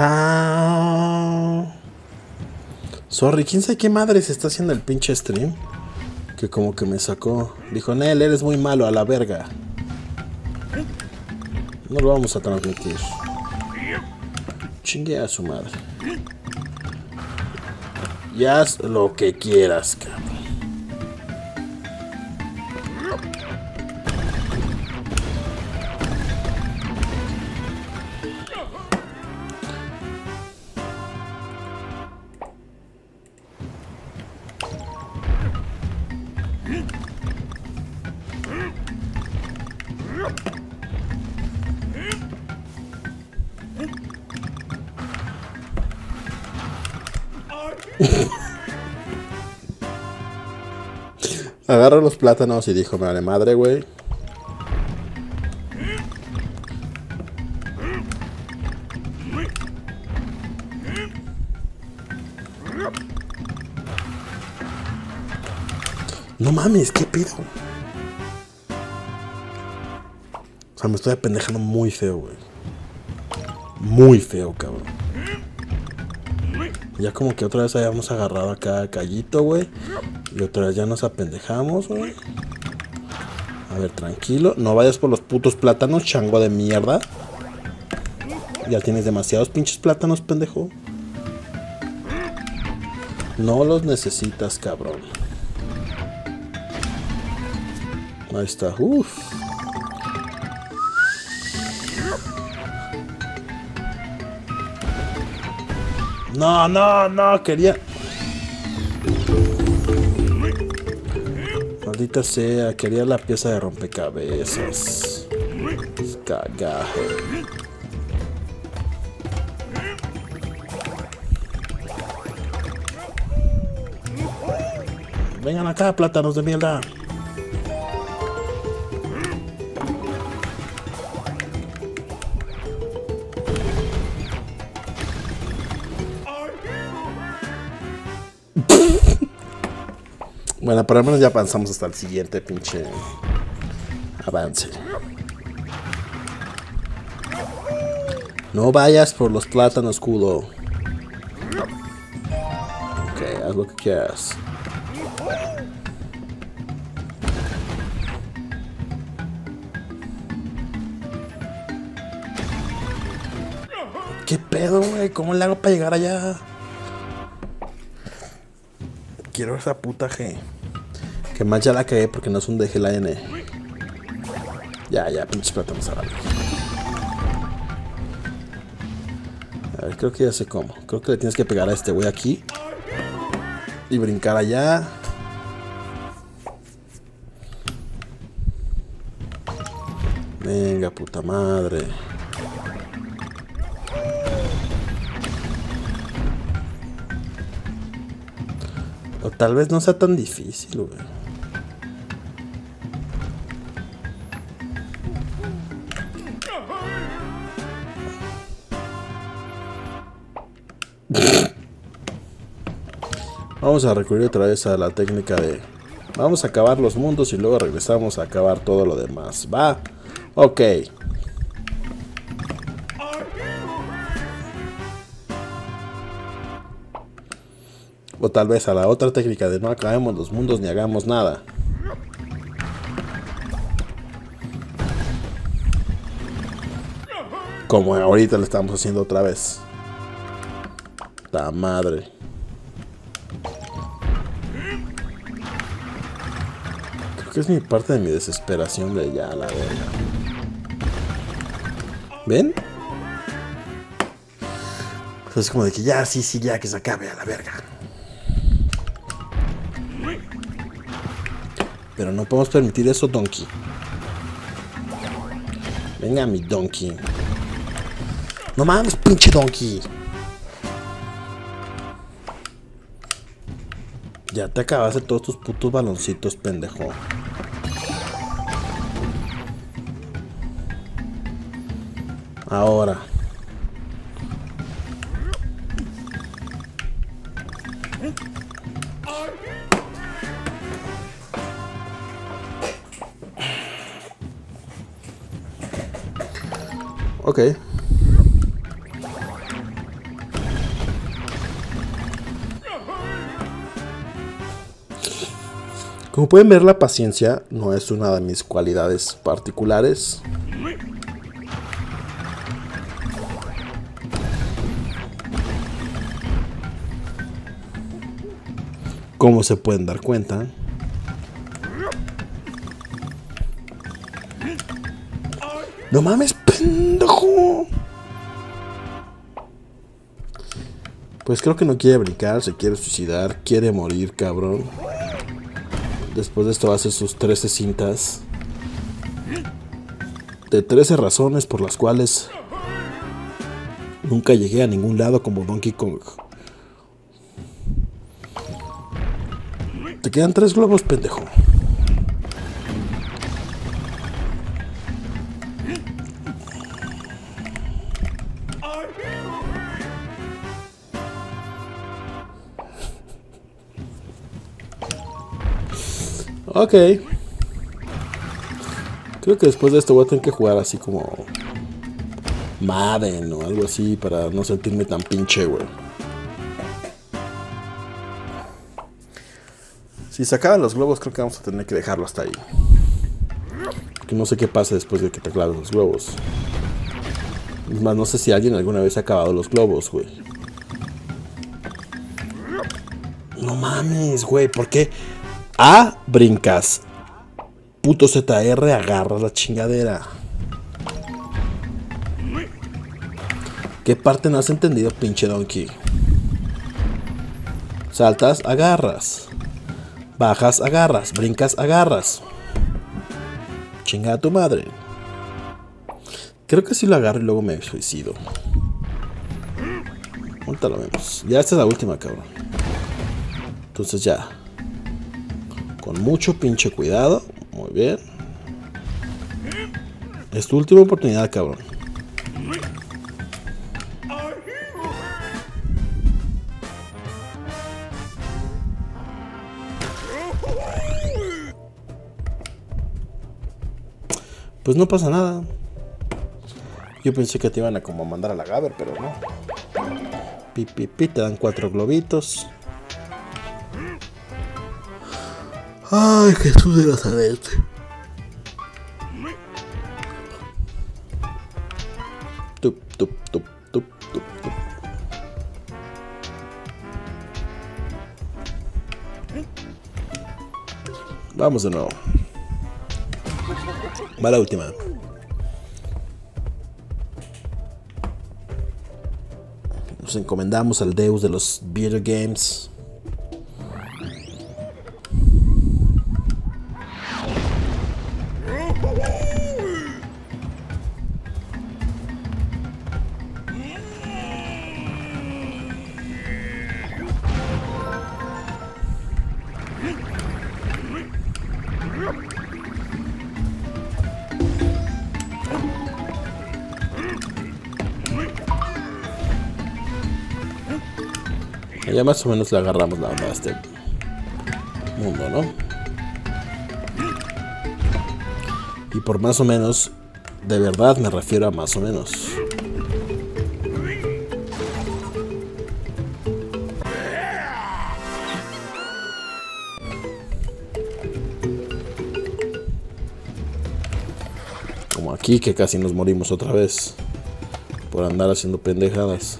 Pau. Sorry, quién sabe qué madre se está haciendo el pinche stream. Que como que me sacó. Dijo, Nel, eres muy malo, a la verga. No lo vamos a transmitir. Chingue a su madre. Y haz lo que quieras, cabrón. Agarró los plátanos y dijo, me vale madre, güey. No mames, ¿qué pido? O sea, me estoy apendejando muy feo, güey. Muy feo, cabrón. Ya como que otra vez habíamos agarrado acá callito, güey. Y otra vez ya nos apendejamos, güey. A ver, tranquilo. No vayas por los putos plátanos, chango de mierda. Ya tienes demasiados pinches plátanos, pendejo. No los necesitas, cabrón. Ahí está. Uff. No, no, no, quería... Maldita sea, quería la pieza de rompecabezas. Caga. Vengan acá, plátanos de mierda. Bueno, por lo menos ya avanzamos hasta el siguiente pinche avance. No vayas por los plátanos, culo. Ok, haz lo que quieras. ¿Qué pedo, güey? ¿Cómo le hago para llegar allá? Quiero esa puta G. Que más ya la cagué porque no es un DG la N. Ya, pinches plátanos a la vez. A ver, creo que ya sé cómo. Creo que le tienes que pegar a este güey aquí. Y brincar allá. Venga, puta madre. O tal vez no sea tan difícil, güey. Vamos a recurrir otra vez a la técnica de... Vamos a acabar los mundos y luego regresamos a acabar todo lo demás. ¿Va? Ok. O tal vez a la otra técnica de no acabemos los mundos ni hagamos nada. Como ahorita lo estamos haciendo otra vez. La madre. Creo que es mi parte de mi desesperación de ya la verga. ¿Ven? O sea, es como de que ya, sí, ya que se acabe a la verga. Pero no podemos permitir eso, donkey. Venga, mi donkey. No mames, pinche donkey. Ya te acabaste todos tus putos baloncitos, pendejo. Ahora. Ok. Como pueden ver, la paciencia no es una de mis cualidades particulares. Como se pueden dar cuenta. ¡No mames, pendejo! Pues creo que no quiere brincar, se quiere suicidar, quiere morir, cabrón. Después de esto hace sus 13 cintas. De 13 razones por las cuales nunca llegué a ningún lado como Donkey Kong. Te quedan 3 globos, pendejo. Ok. Creo que después de esto voy a tener que jugar así como Madden o algo así para no sentirme tan pinche, güey. Si se acaban los globos, creo que vamos a tener que dejarlo hasta ahí. Porque no sé qué pasa después de que te claves los globos. Es más, no sé si alguien alguna vez ha acabado los globos, güey. No mames, güey, ¿por qué? A, brincas. Puto ZR, agarra la chingadera. ¿Qué parte no has entendido, pinche donkey? Saltas, agarras. Bajas, agarras. Brincas, agarras. Chinga a tu madre. Creo que sí lo agarro y luego me suicido. Ahorita lo vemos. Ya esta es la última, cabrón. Entonces ya. Con mucho pinche cuidado. Muy bien. Es tu última oportunidad, cabrón. Pues no pasa nada. Yo pensé que te iban a como mandar a la Gaber, pero no. Pi, pi, pi, te dan 4 globitos. Ay, Jesús de Nazaret. Tup, tup, tup, tup, tup, tup. Vamos de nuevo. Va la última. Nos encomendamos al Deus de los video games. Ya más o menos le agarramos la onda a este mundo, ¿no? Y por más o menos, de verdad me refiero a más o menos. Como aquí, que casi nos morimos otra vez por andar haciendo pendejadas.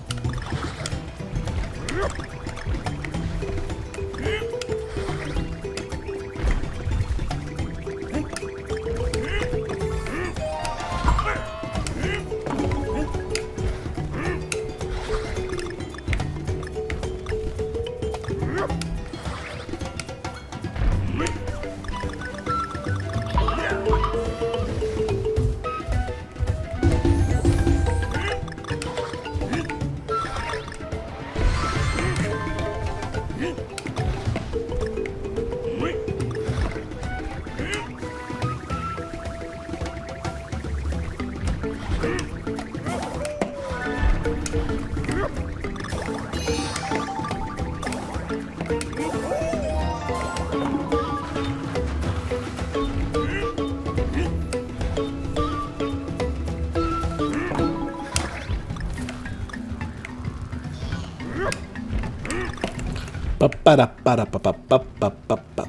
Para, pa, pa, pa, pa, pa.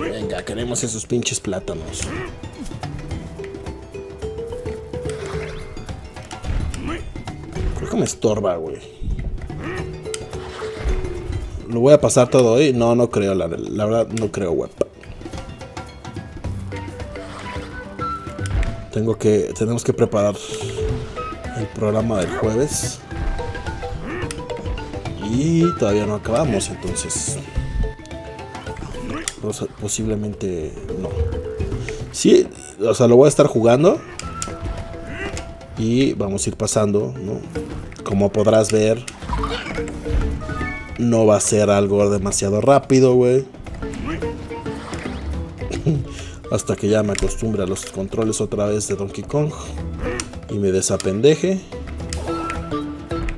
Venga, queremos esos pinches plátanos. Creo que me estorba, güey. ¿Lo voy a pasar todo hoy? No, no creo, la verdad no creo, güey. Tenemos que preparar el programa del jueves. Y todavía no acabamos, entonces posiblemente no. Sí, o sea, lo voy a estar jugando y vamos a ir pasando, ¿no? Como podrás ver, no va a ser algo demasiado rápido, güey. Hasta que ya me acostumbre a los controles otra vez de Donkey Kong y me desapendeje.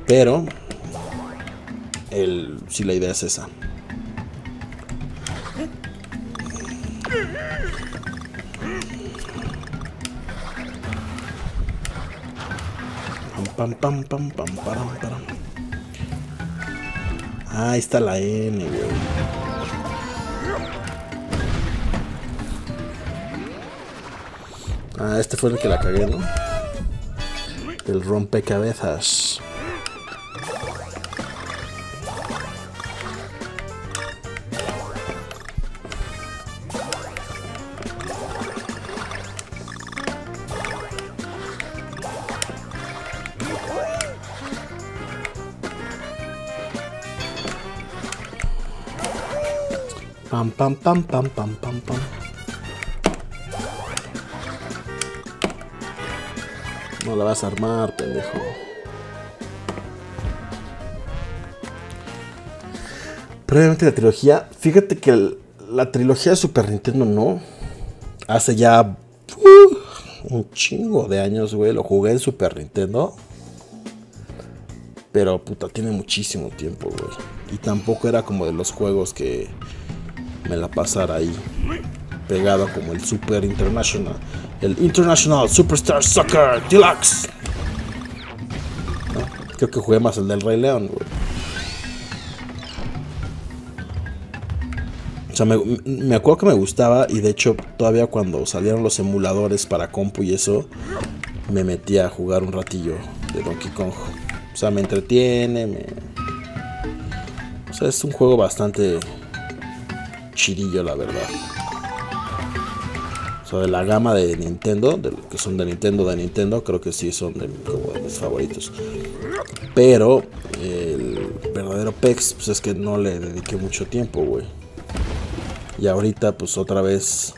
Pero si la idea es esa. Pam, pam, pam, pam, pam, pam. Ah, ahí está la N, güey. Ah, este fue el que la cagué, ¿no? El rompecabezas. Pam, pam, pam, pam, pam, pam. No la vas a armar, pendejo. Previamente la trilogía. Fíjate que la trilogía de Super Nintendo no. Hace ya un chingo de años, güey. Lo jugué en Super Nintendo. Pero puta, tiene muchísimo tiempo, güey. Y tampoco era como de los juegos que me la pasara ahí pegado como el Super International, el International Superstar Soccer Deluxe. No, creo que jugué más el del Rey León, güey. O sea, me acuerdo que me gustaba y de hecho todavía cuando salieron los emuladores para compu y eso, me metía a jugar un ratillo de Donkey Kong. O sea, me entretiene, o sea, es un juego bastante chirillo, la verdad. O sea, de la gama de Nintendo, de lo que son de Nintendo, creo que sí son como de mis favoritos. Pero el verdadero pex, pues es que no le dediqué mucho tiempo, güey. Y ahorita, pues otra vez,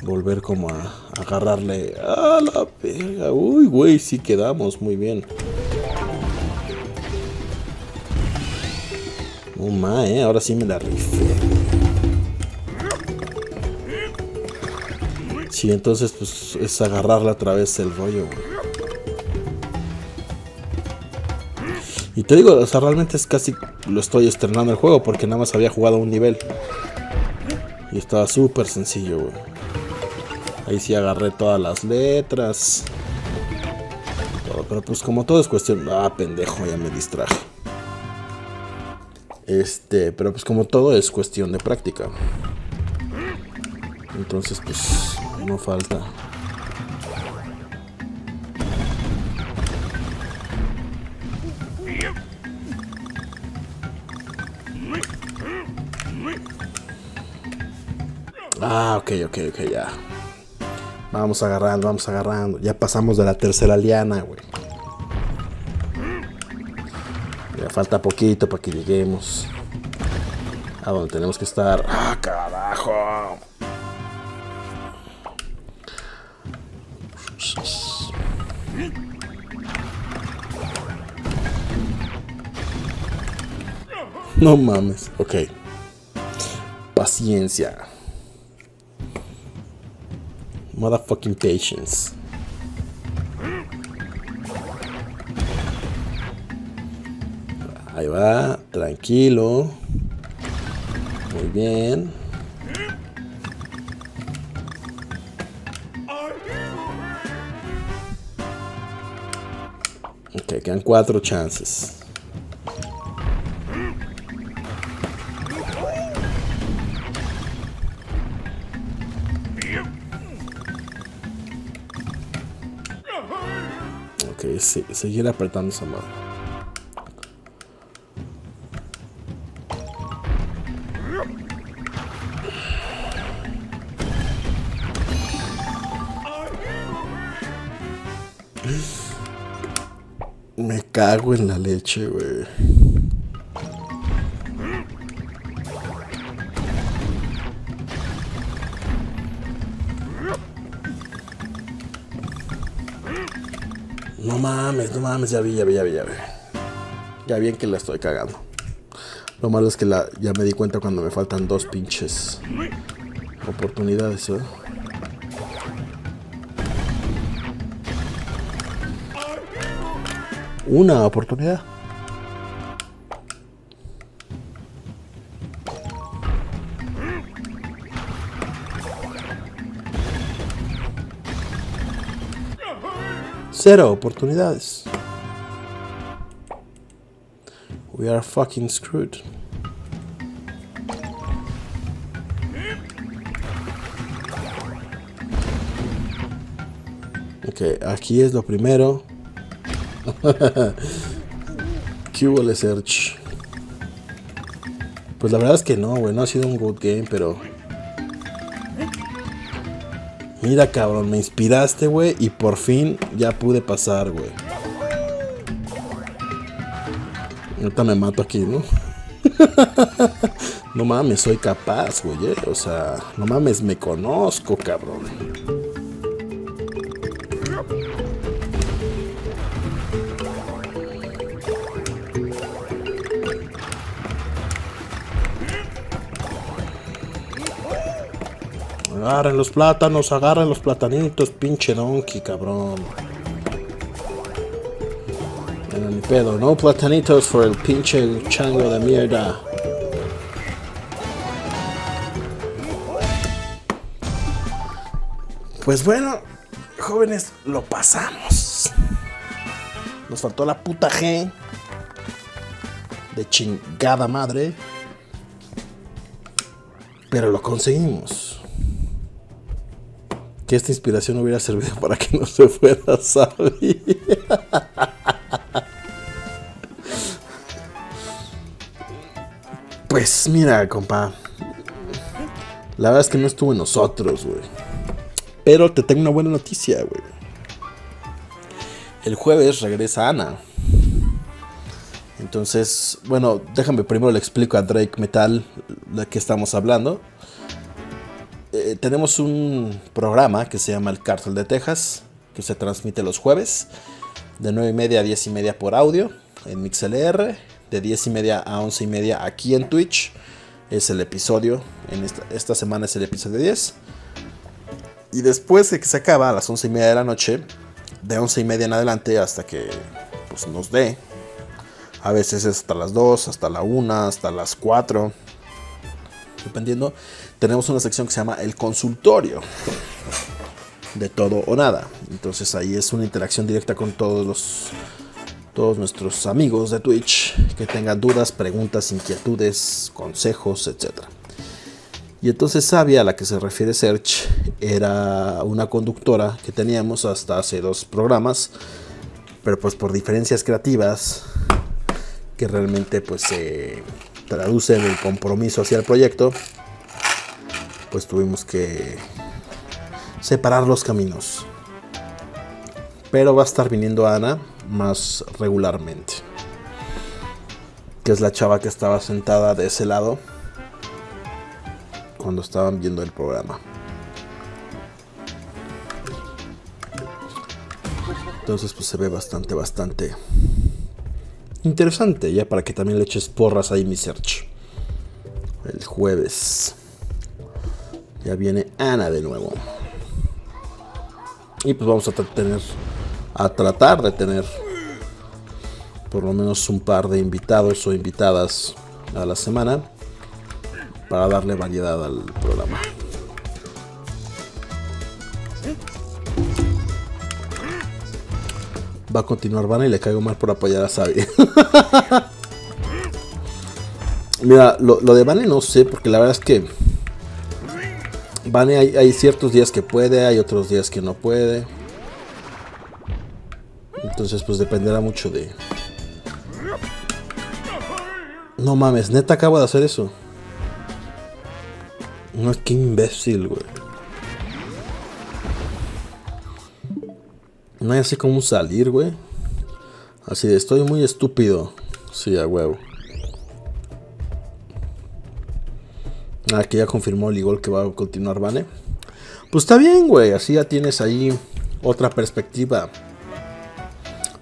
volver como a agarrarle a la verga. Uy, güey, sí quedamos muy bien. Oh, ma, ahora sí me la rifé. Sí, entonces pues es agarrarla otra vez el rollo, güey. Y te digo, o sea, realmente es casi lo estoy estrenando el juego porque nada más había jugado un nivel. Y estaba súper sencillo, güey. Ahí sí agarré todas las letras. Todo, pero pues como todo es cuestión... Ah, pendejo, ya me distraje. Pero pues como todo es cuestión de práctica. Entonces pues no falta. Ah, ok, ya. Vamos agarrando. Ya pasamos de la tercera liana, güey. Falta poquito para que lleguemos a donde tenemos que estar. ¡Ah, carajo! No mames. Ok. paciencia. Motherfucking patience. Ahí va, tranquilo. Muy bien. Ok, quedan 4 chances. Ok, sí, seguir apretando esa mano. Cago en la leche, güey. No mames, no mames, ya vi. Ya bien que la estoy cagando. Lo malo es que ya me di cuenta cuando me faltan 2 pinches oportunidades, ¿eh? Una oportunidad. Cero oportunidades. We are fucking screwed. Ok, aquí es lo primero. ¿Qué hubo, Search? Pues la verdad es que no, güey. No ha sido un good game, pero... Mira, cabrón. Me inspiraste, güey. Y por fin ya pude pasar, güey. Ahorita me mato aquí, ¿no? No mames, soy capaz, güey. O sea, no mames, me conozco, cabrón. Agarren los plátanos, agarren los platanitos, pinche donkey, cabrón. Bueno, ni pedo, no platanitos por el pinche chango de mierda. Pues bueno, jóvenes, lo pasamos. Nos faltó la puta G. De chingada madre. Pero lo conseguimos. Que esta inspiración hubiera servido para que no se fuera, ¿sabes? Pues mira, compa. La verdad es que no estuvo en nosotros, güey. Pero te tengo una buena noticia, güey. El jueves regresa Ana. Entonces, bueno, déjame primero le explico a Drake Metal de qué estamos hablando. Tenemos un programa que se llama El Cartel de Texas, que se transmite los jueves de 9:30 a 10:30 por audio en Mixlr, de 10:30 a 11:30 aquí en Twitch. Es el episodio, en esta semana es el episodio 10. Y después de que se acaba a las 11:30 de la noche, de 11:30 en adelante hasta que pues, nos dé. A veces es hasta las 2, hasta la 1, hasta las 4. Dependiendo, tenemos una sección que se llama El Consultorio de Todo o Nada. Entonces ahí es una interacción directa con todos nuestros amigos de Twitch que tengan dudas, preguntas, inquietudes, consejos, etc. Y entonces Sabia, a la que se refiere Search, era una conductora que teníamos hasta hace 2 programas, pero pues por diferencias creativas que realmente pues se... traducen el compromiso hacia el proyecto, pues tuvimos que separar los caminos. Pero va a estar viniendo Ana más regularmente, que es la chava que estaba sentada de ese lado cuando estaban viendo el programa. Entonces pues se ve bastante interesante, ya para que también le eches porras ahí, mi Search. El jueves. Ya viene Ana de nuevo. Y pues vamos a tratar de tener por lo menos un par de invitados o invitadas a la semana para darle variedad al programa. Va a continuar Bane y le caigo mal por apoyar a Xavi. Mira, lo de Bane no sé, porque la verdad es que Bane hay ciertos días que puede, hay otros días que no puede. Entonces pues dependerá mucho de... No mames, neta acabo de hacer eso. No, qué imbécil, güey. No hay así como salir, güey. Así de, estoy muy estúpido. Sí, a huevo. Aquí ya confirmó el gol que va a continuar, ¿vale? Pues está bien, güey. Así ya tienes ahí otra perspectiva.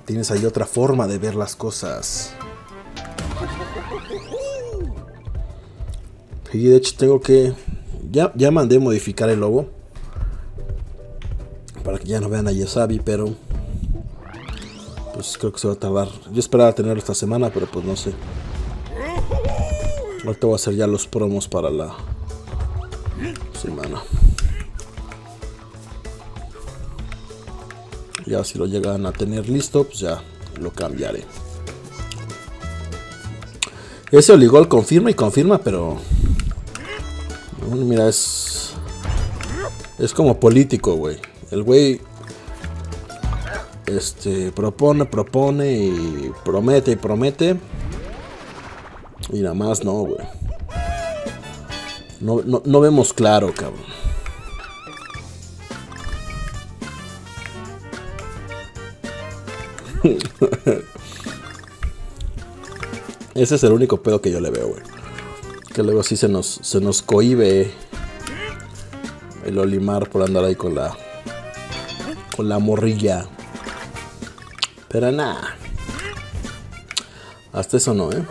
Tienes ahí otra forma de ver las cosas. Y de hecho tengo que... Ya mandé modificar el logo para que ya no vean a Yessabi, pero pues creo que se va a tardar. Yo esperaba tenerlo esta semana, pero pues no sé. Ahorita voy a hacer ya los promos para la semana. Ya si lo llegan a tener listo, pues ya lo cambiaré. Ese oligol confirma y confirma, pero... Bueno, mira, es como político, güey. El güey propone y promete. Y nada más no, güey. No vemos claro, cabrón. Ese es el único pedo que yo le veo, güey. Que luego sí se nos cohíbe el Olimar por andar ahí con la morrilla. Pero nada. Hasta eso no, ¿eh?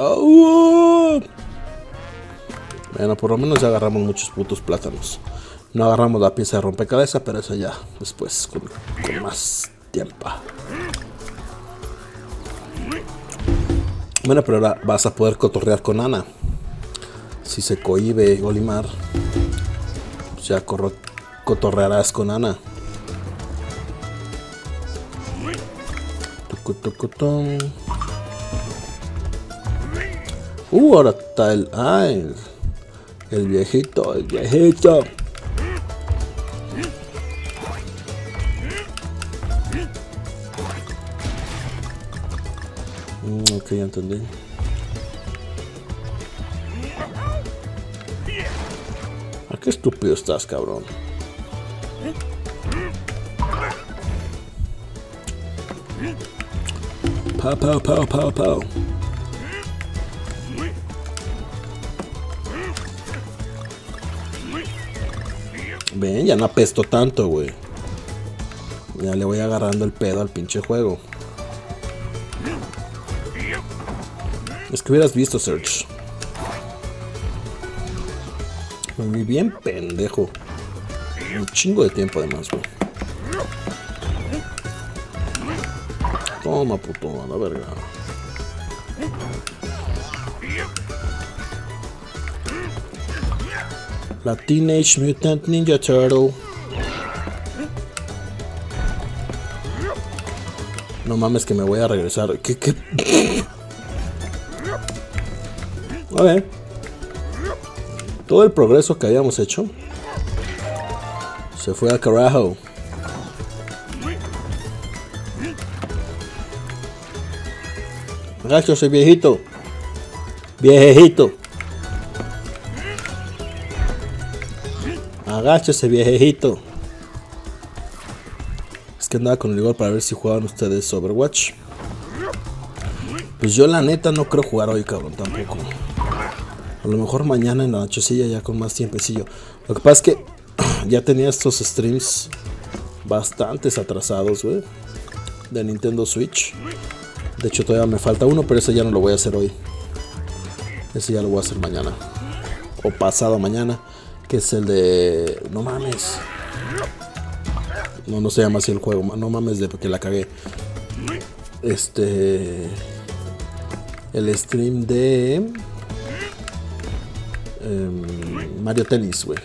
Oh, bueno, por lo menos ya agarramos muchos putos plátanos. No agarramos la pieza de rompecabezas, pero eso ya después con más tiempo. Bueno, pero ahora vas a poder cotorrear con Ana. Si se cohíbe Golimar, pues ya cotorrearás con Ana. Tucutucutón. Ahora está el... ¡Ay! El viejito, el viejito. Ok, ya entendí. ¿A qué estúpido estás, cabrón? Pau, pau, pau, pau, pau. Ven, ya no apesto tanto, güey. Ya le voy agarrando el pedo al pinche juego. Es que hubieras visto, Search. Me vi bien pendejo. Un chingo de tiempo además, güey. Toma, puto, a la verga. La Teenage Mutant Ninja Turtle. No mames que me voy a regresar. ¿Qué? A ver. Todo el progreso que habíamos hecho se fue al carajo. Gacho, soy viejito. Viejito. Agacho ese viejito. Es que andaba con el gol para ver si jugaban ustedes Overwatch. Pues yo la neta no creo jugar hoy, cabrón, tampoco. A lo mejor mañana en la nochecilla ya con más tiempecillo. Lo que pasa es que ya tenía estos streams bastantes atrasados, güey. De Nintendo Switch. De hecho todavía me falta uno, pero ese ya no lo voy a hacer hoy. Ese ya lo voy a hacer mañana o pasado mañana, que es el de... No mames. No, no se llama así el juego. No mames de que la cagué. El stream de... Mario Tennis, güey.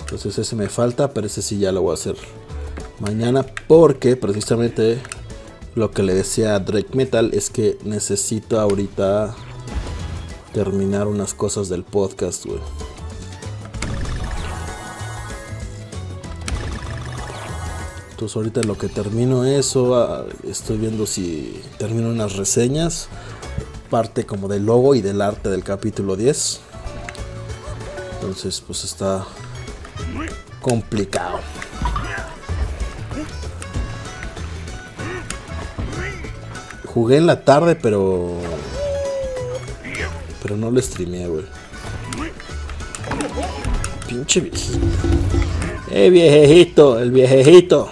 Entonces ese me falta, pero ese sí ya lo voy a hacer mañana, porque precisamente lo que le decía a Drake Metal es que necesito ahorita terminar unas cosas del podcast, güey. Entonces ahorita lo que termino eso, estoy viendo si termino unas reseñas, parte como del logo y del arte del capítulo 10. Entonces pues está complicado. Jugué en la tarde, pero no lo streameé, güey. Pinche viejo. Viejejito, el viejejito.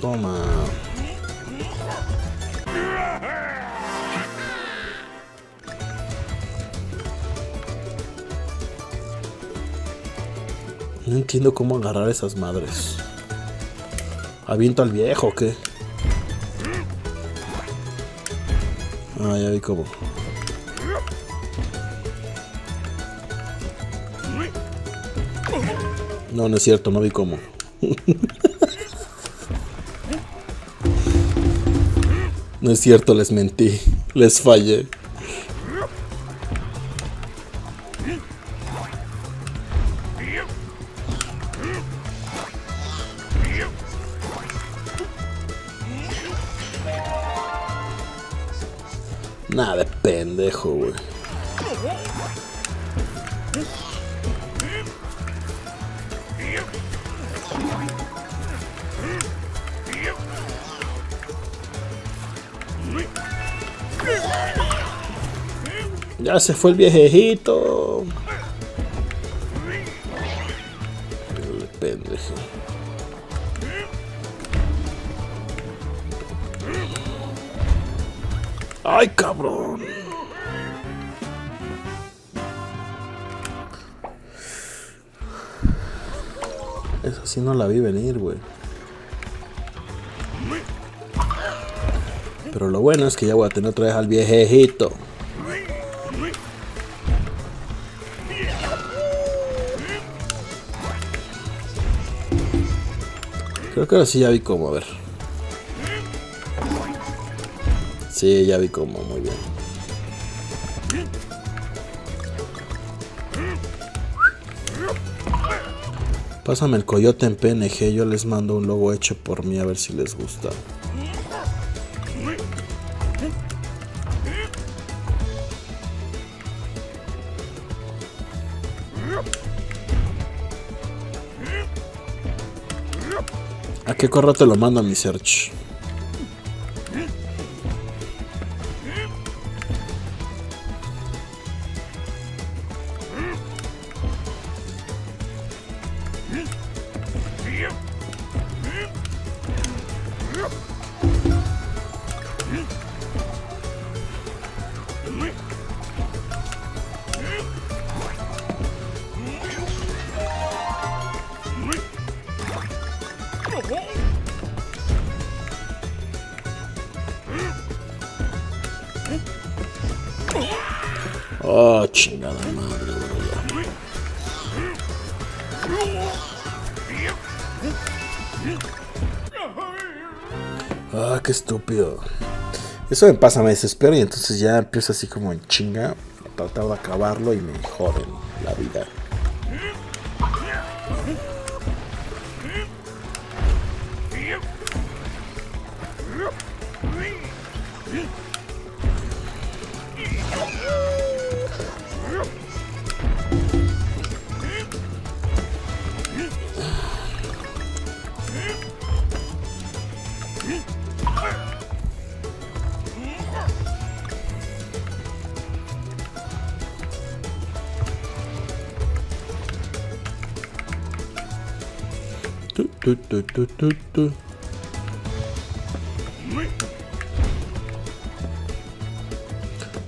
Toma. No entiendo cómo agarrar esas madres. ¿Aviento al viejo o qué? Ah, ya vi cómo. No, no es cierto, no vi cómo. No es cierto, les mentí. Les fallé. Nada de pendejo, güey. Ya se fue el viejejito. El pendejo. ¡Ay, cabrón! Esa sí no la vi venir, güey. Pero lo bueno es que ya voy a tener otra vez al viejejito. Creo que ahora sí ya vi cómo, a ver. Sí, ya vi cómo, muy bien. Pásame el coyote en PNG, yo les mando un logo hecho por mí a ver si les gusta. ¿A qué correo te lo mando a mi Search? Oh, chingada madre, güey. Ah, qué estúpido. Eso me pasa, me desespero y entonces ya empiezo así como en chinga a tratar de acabarlo y me joden la vida.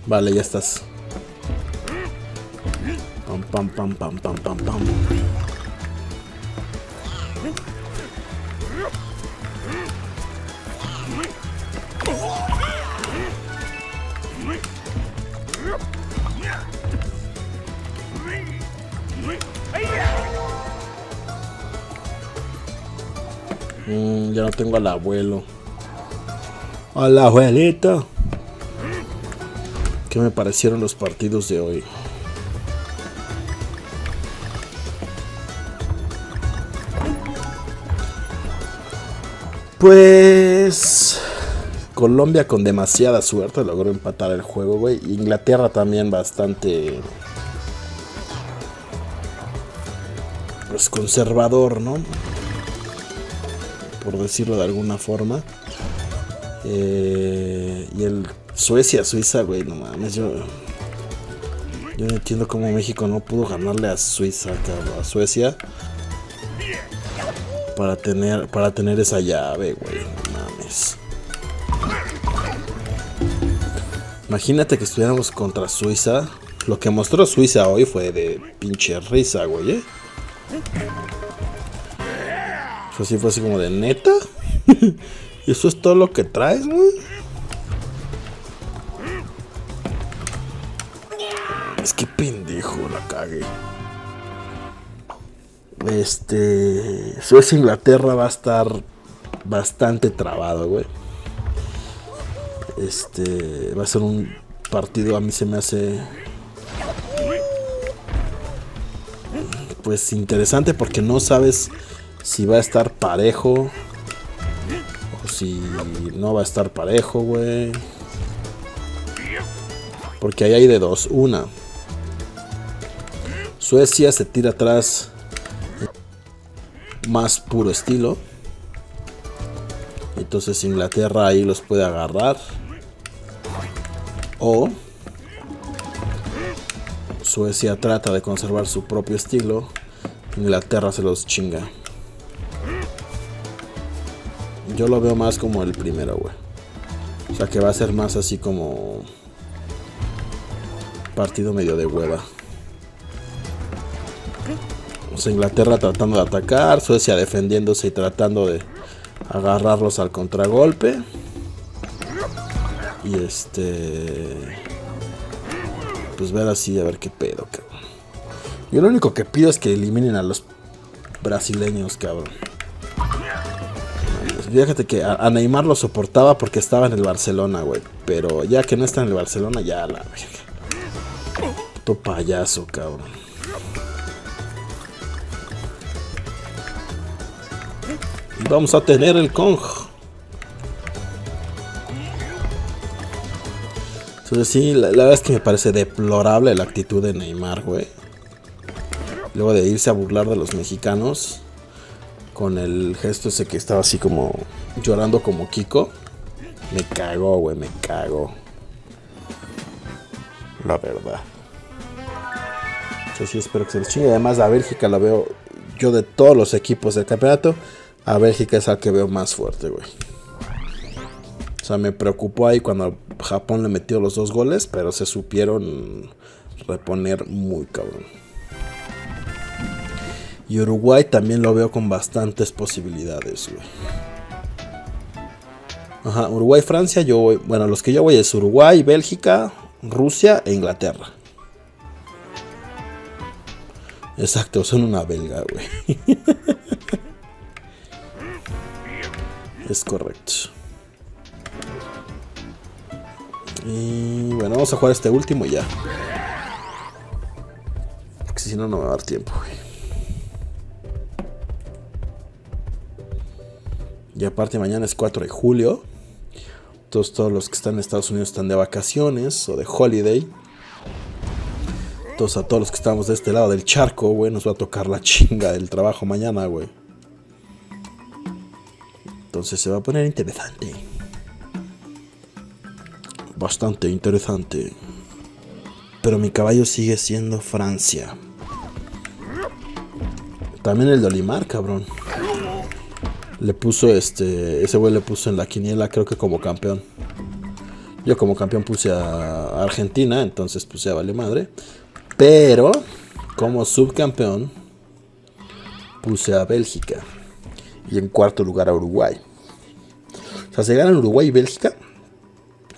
Vale, ya estás. Pam, pam, pam, pam, pam, pam, pam. Ya no tengo al abuelo. Al abuelito. ¿Qué me parecieron los partidos de hoy? Pues... Colombia con demasiada suerte logró empatar el juego, güey. Inglaterra también bastante... pues conservador, ¿no? Por decirlo de alguna forma. Y el Suecia-Suiza, güey, no mames. Yo no entiendo cómo México no pudo ganarle a Suiza, cabrón, a Suecia. Para tener esa llave, güey, no mames. Imagínate que estuviéramos contra Suiza. Lo que mostró Suiza hoy fue de pinche risa, güey, ¿eh? Fue así como de neta. ¿Y eso es todo lo que traes, güey? Es que pendejo, la cagué. Suecia Inglaterra va a estar bastante trabado, güey. Va a ser un partido, a mí se me hace... pues interesante porque no sabes si va a estar parejo o si no va a estar parejo, güey. Porque ahí hay de dos. Una, Suecia se tira atrás más puro estilo. Entonces Inglaterra ahí los puede agarrar. O Suecia trata de conservar su propio estilo. Inglaterra se los chinga. Yo lo veo más como el primero, güey. O sea que va a ser más así como... partido medio de hueva. O sea, Inglaterra tratando de atacar. Suecia defendiéndose y tratando de agarrarlos al contragolpe. Y pues ver así, a ver qué pedo, cabrón. Yo lo único que pido es que eliminen a los brasileños, cabrón. Fíjate que a Neymar lo soportaba porque estaba en el Barcelona, güey. Pero ya que no está en el Barcelona, ya la verga. Puto payaso, cabrón. Y vamos a tener el Kong. Entonces sí, la verdad es que me parece deplorable la actitud de Neymar, güey. Luego de irse a burlar de los mexicanos. Con el gesto ese que estaba así como llorando como Kiko. Me cagó, güey, me cagó. La verdad. Yo sí espero que se les chingue. Además a Bélgica la veo, yo de todos los equipos del campeonato, a Bélgica es al que veo más fuerte, güey. O sea, me preocupó ahí cuando Japón le metió los dos goles, pero se supieron reponer muy cabrón. Y Uruguay también lo veo con bastantes posibilidades, güey. Ajá, Uruguay, Francia, yo voy... bueno, los que yo voy es Uruguay, Bélgica, Rusia e Inglaterra. Exacto, son una belga, güey. Es correcto. Y bueno, vamos a jugar este último y ya. Porque si no, no me va a dar tiempo, güey. Y aparte mañana es 4 de julio. Entonces todos los que están en Estados Unidos están de vacaciones o de holiday. Entonces a todos los que estamos de este lado del charco, güey, nos va a tocar la chinga del trabajo mañana, güey. Entonces se va a poner interesante. Bastante interesante. Pero mi caballo sigue siendo Francia. También el de Olimar, cabrón. Le puso ese güey le puso en la quiniela, creo que como campeón. Yo como campeón puse a Argentina, entonces pues ya vale madre. Pero como subcampeón puse a Bélgica. Y en cuarto lugar a Uruguay. O sea, si ganan Uruguay y Bélgica,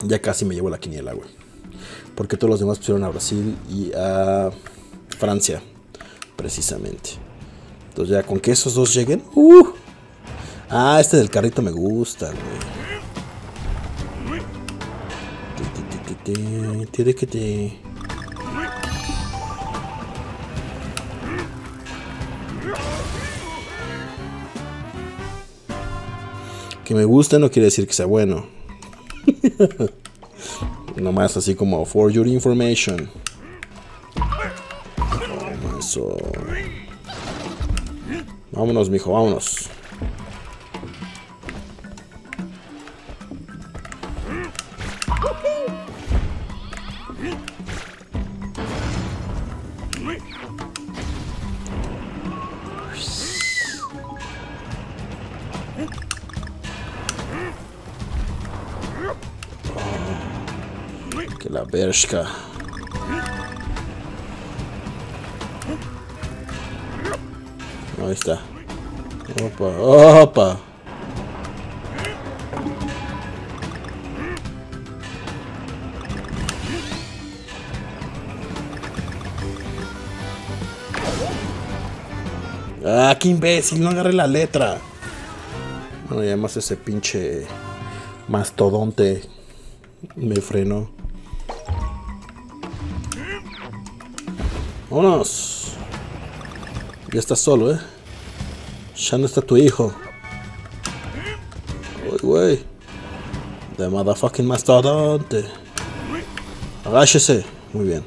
ya casi me llevo la quiniela, güey. Porque todos los demás pusieron a Brasil y a Francia, precisamente. Entonces ya con que esos dos lleguen... Ah, este del carrito me gusta, güey. Que me gusta no quiere decir que sea bueno. Nomás así como for your information. Eso. Vámonos, mijo, vámonos. Bershka. Ahí está. Opa, opa. Ah, qué imbécil, no agarré la letra. Bueno, y además ese pinche mastodonte me frenó. Vámonos. Ya estás solo, Ya no está tu hijo. Uy, güey. The motherfucking mastodonte. Agáchese. Muy bien.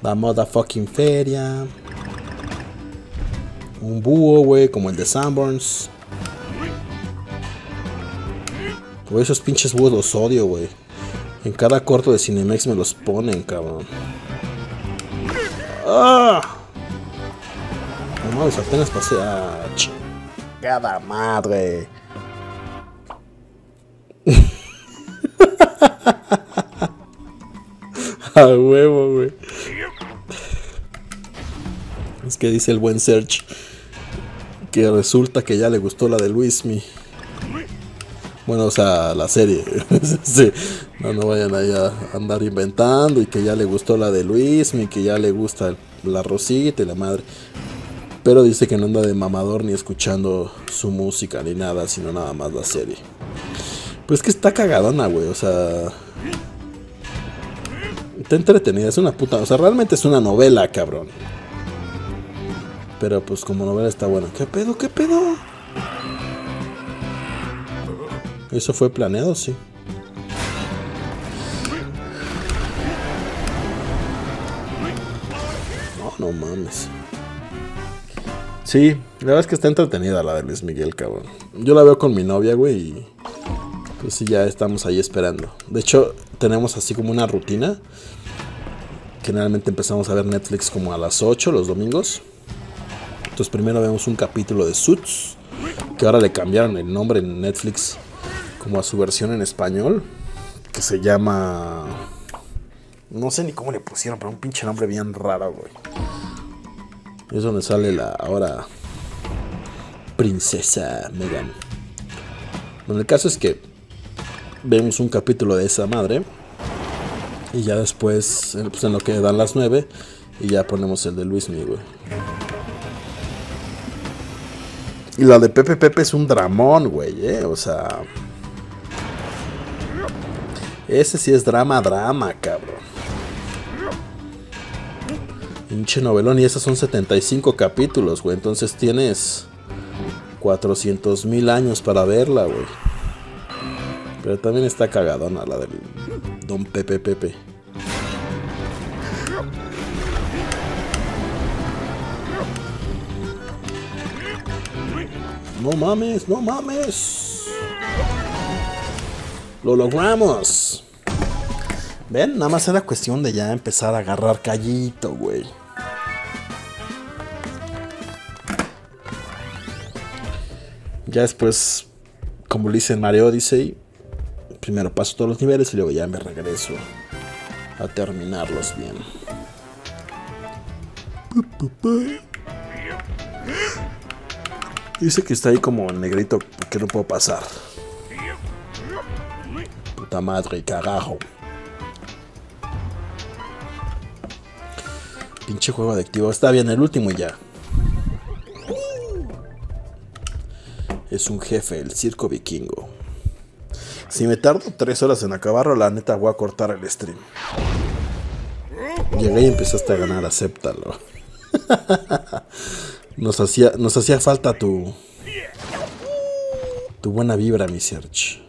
La motherfucking feria. Un búho, güey, como el de Sanborns. Güey, esos pinches búhos los odio, güey. En cada corto de Cinemex me los ponen, cabrón. ¡Ah! No mames, apenas pasé. ¡Ah, chingada madre! ¡A huevo, güey! Es que dice el buen Search que resulta que ya le gustó la de Luis Miguel. Bueno, o sea, la serie. Sí. No vayan ahí a andar inventando. Y que ya le gustó la de Luis, ni que ya le gusta la Rosita y la madre. Pero dice que no anda de mamador ni escuchando su música ni nada, sino nada más la serie. Pues que está cagadona, güey. O sea, está entretenida, es una puta. O sea, realmente es una novela, cabrón. Pero pues como novela está buena. ¿Qué pedo? ¿Qué pedo? ¿Eso fue planeado? Sí. No, no mames. Sí, la verdad es que está entretenida la de Luis Miguel, cabrón. Yo la veo con mi novia, güey, y pues sí, ya estamos ahí esperando. De hecho, tenemos así como una rutina. Generalmente empezamos a ver Netflix como a las 8 los domingos. Entonces primero vemos un capítulo de Suits, que ahora le cambiaron el nombre en Netflix como a su versión en español, que se llama... No sé ni cómo le pusieron, pero un pinche nombre bien raro, güey. Es donde sale la ahora princesa Meghan. Bueno, el caso es que vemos un capítulo de esa madre y ya después, pues en lo que dan las 9, y ya ponemos el de Luis Miguel, güey. Y la de Pepe es un dramón, güey, o sea... Ese sí es drama, cabrón. Pinche novelón, y esas son 75 capítulos, güey. Entonces tienes 400,000 años para verla, güey. Pero también está cagadona la del Don Pepe. No mames, no mames. Lo logramos. ¿Ven? Nada más era cuestión de ya empezar a agarrar callito, güey. Ya después, como le hice en Mario Odyssey, primero paso todos los niveles y luego ya me regreso a terminarlos bien. Dice que está ahí como en negrito porque no puedo pasar. Puta madre, carajo. Pinche juego adictivo. Está bien, el último ya. Es un jefe, el circo vikingo. Si me tardo 3 horas en acabarlo, la neta voy a cortar el stream. Llegué y empezaste a ganar, acéptalo. Nos hacía falta tu buena vibra, mi Search.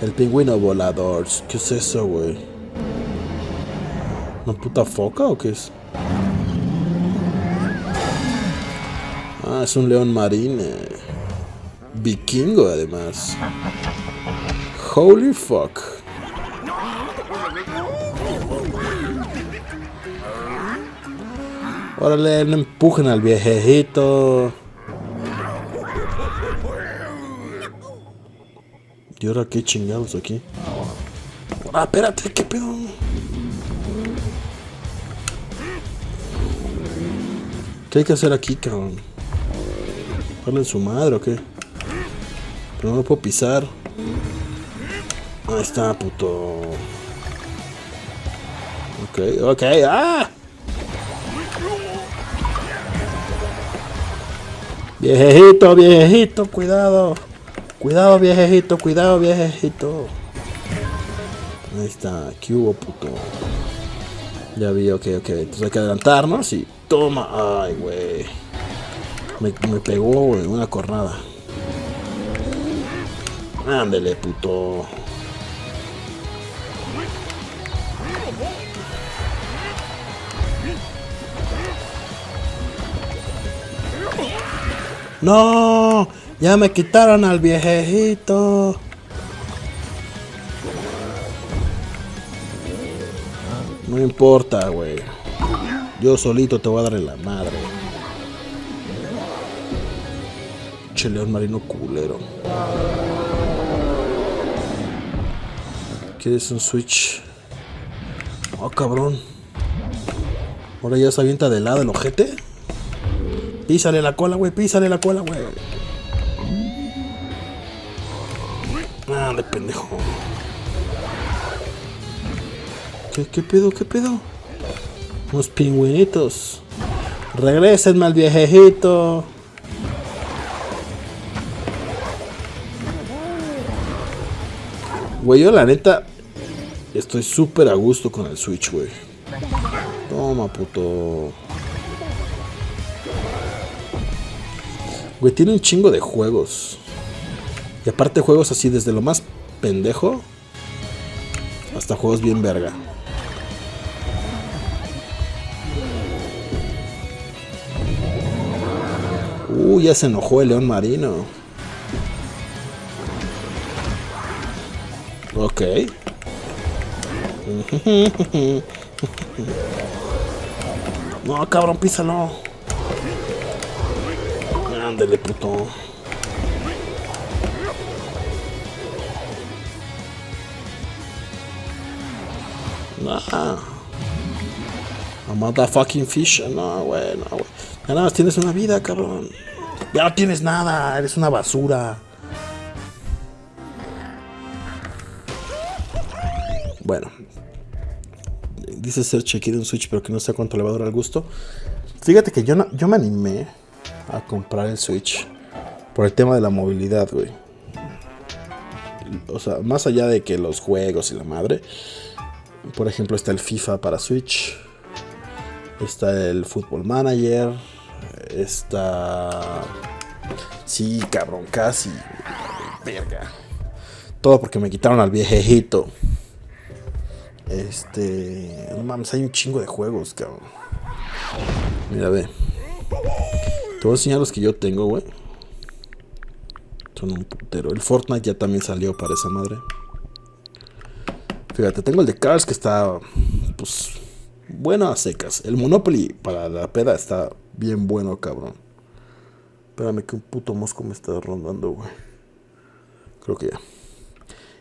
El pingüino volador. ¿Qué es eso, güey? ¿Una puta foca o qué es? Ah, es un león marino. Vikingo, además. Holy fuck. Órale, no empujen al viejejito. ¿Y ahora qué chingados aquí? Ah, espérate, ¿qué pedo? ¿Qué hay que hacer aquí, cabrón? ¿Darle en su madre o qué? Pero no lo puedo pisar. Ahí está, puto. Ok, ok, ¡ah! Viejejito, viejejito, cuidado. Cuidado, viejejito, cuidado, viejejito. Ahí está, ¿qué hubo, puto? Ya vi, ok. Entonces hay que adelantarnos y toma. Ay, güey. Me pegó, güey, una cornada. Ándele, puto. ¡No! ¡Ya me quitaron al viejejito! No importa, güey. Yo solito te voy a dar en la madre. Che, león marino culero. ¿Quieres un Switch? ¡Oh, cabrón! ¿Ahora ya se avienta de lado el ojete? ¡Písale la cola, güey! ¡Písale la cola, güey! Ah, de pendejo. ¿Qué pedo? ¿Qué pedo? Unos pingüinitos. Regrésenme al viejejito. Güey, yo la neta estoy súper a gusto con el Switch, güey. Toma, puto. Güey, tiene un chingo de juegos. Y aparte juegos así, desde lo más pendejo hasta juegos bien verga. Ya se enojó el león marino. Ok. No, cabrón, písalo. Ándele, puto. Nah. A motherfucking fish. No, güey, no, güey. Ya nada más tienes una vida, cabrón. Ya no tienes nada. Eres una basura. Bueno. Dice Search que quiere un Switch, pero que no sé cuánto le va a durar el gusto. Fíjate que yo me animé a comprar el Switch por el tema de la movilidad, güey. O sea, más allá de que los juegos y la madre. Por ejemplo, está el FIFA para Switch. Está el Football Manager. Está... Sí, cabrón, casi. Verga. Todo porque me quitaron al viejejito. No mames, hay un chingo de juegos, cabrón. Mira, ve. Te voy a enseñar los que yo tengo, güey. Son un putero. El Fortnite ya también salió para esa madre. Fíjate, tengo el de Cars que está, pues, bueno a secas. El Monopoly para la peda está bien bueno, cabrón. Espérame que un puto mosco me está rondando, güey. Creo que ya.